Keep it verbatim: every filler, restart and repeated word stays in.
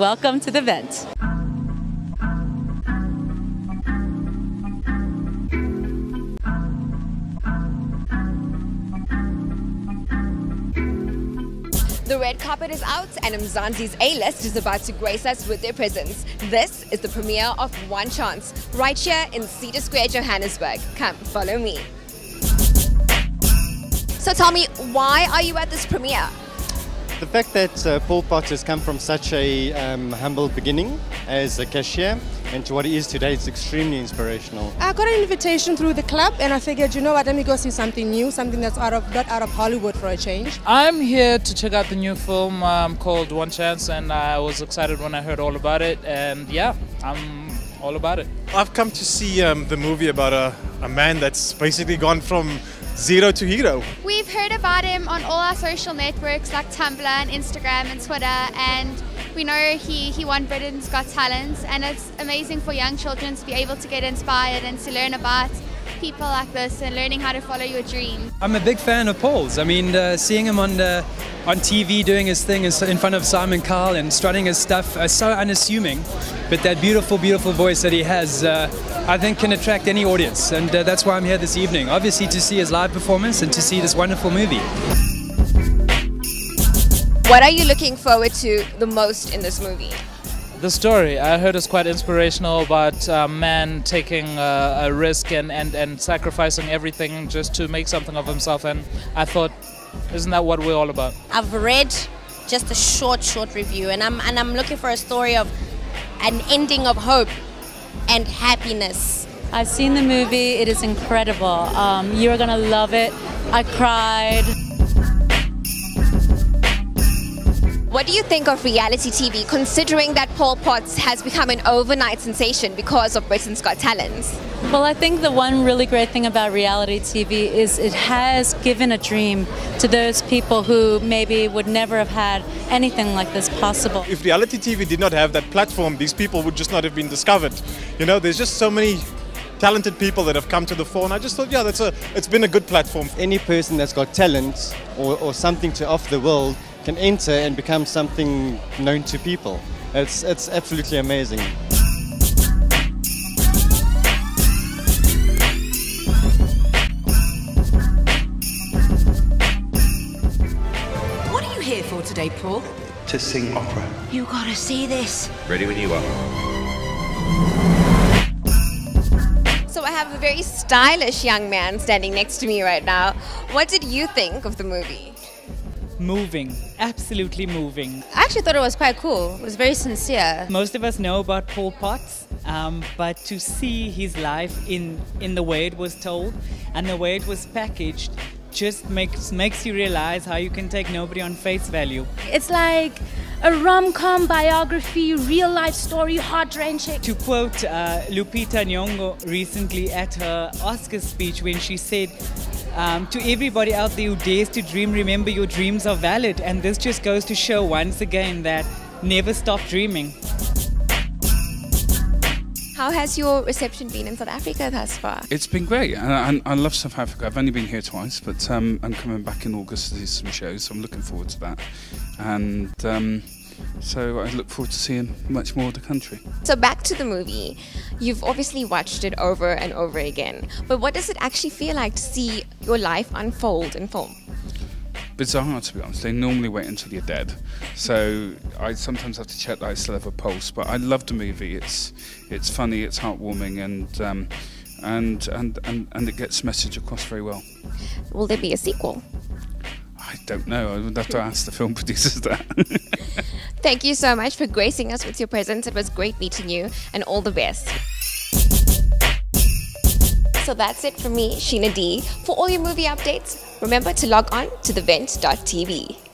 welcome to The Vent. The red carpet is out and Mzansi's A-list is about to grace us with their presence. This is the premiere of One Chance, right here in Cedar Square, Johannesburg. Come, follow me. So tell me, why are you at this premiere? The fact that uh, Paul Potts has come from such a um, humble beginning as a cashier and to what he is today, it's extremely inspirational. I got an invitation through the club and I figured, you know what, let me go see something new, something that's out of, not out of Hollywood for a change. I'm here to check out the new film um, called One Chance, and I was excited when I heard all about it, and yeah, I'm all about it. I've come to see um, the movie about a, a man that's basically gone from zero to hero. We've heard about him on all our social networks like Tumblr and Instagram and Twitter, and we know he, he won Britain's Got Talent, and it's amazing for young children to be able to get inspired and to learn about people like this and learning how to follow your dream. I'm a big fan of Paul's. I mean, uh, seeing him on the, on T V doing his thing in front of Simon Cowell and strutting his stuff is so unassuming, but that beautiful, beautiful voice that he has, uh, I think can attract any audience, and uh, that's why I'm here this evening. Obviously to see his live performance and to see this wonderful movie. What are you looking forward to the most in this movie? The story I heard is quite inspirational about a man taking a, a risk and, and, and sacrificing everything just to make something of himself, and I thought, isn't that what we're all about? I've read just a short, short review, and I'm, and I'm looking for a story of an ending of hope and happiness. I've seen the movie, it is incredible. Um, you're gonna love it. I cried. What do you think of reality T V, considering that Paul Potts has become an overnight sensation because of Britain's Got Talent? Well, I think the one really great thing about reality T V is it has given a dream to those people who maybe would never have had anything like this possible. If reality T V did not have that platform, these people would just not have been discovered. You know, there's just so many talented people that have come to the fore, and I just thought, yeah, that's a, it's been a good platform. Any person that's got talent or, or something to offer the world can enter and become something known to people. It's, it's absolutely amazing. What are you here for today, Paul? To sing opera. You gotta see this. Ready when you are. So I have a very stylish young man standing next to me right now. What did you think of the movie? Moving, absolutely moving. I actually thought it was quite cool. It was very sincere. Most of us know about Paul Potts, um, but to see his life in, in the way it was told and the way it was packaged just makes, makes you realize how you can take nobody on face value. It's like a rom-com biography, real-life story, heart-wrenching. To quote uh, Lupita Nyong'o recently at her Oscar speech when she said, Um, to everybody out there who dares to dream, remember your dreams are valid. And this just goes to show once again that never stop dreaming. How has your reception been in South Africa thus far? It's been great. I, I, I love South Africa. I've only been here twice, but um, I'm coming back in August to do some shows, so I'm looking forward to that. And um, so I look forward to seeing much more of the country. So back to the movie. You've obviously watched it over and over again, but what does it actually feel like to see your life unfold in film? Bizarre, to be honest. They normally wait until you're dead, so I sometimes have to check that I still have a pulse. But I love the movie. It's it's funny, it's heartwarming, and um, and, and and and it gets the message across very well. Will there be a sequel? I don't know. I would have to ask the film producers that. Thank you so much for gracing us with your presence. It was great meeting you, and all the best. So that's it from me, Sheena D. For all your movie updates, remember to log on to the vent dot T V.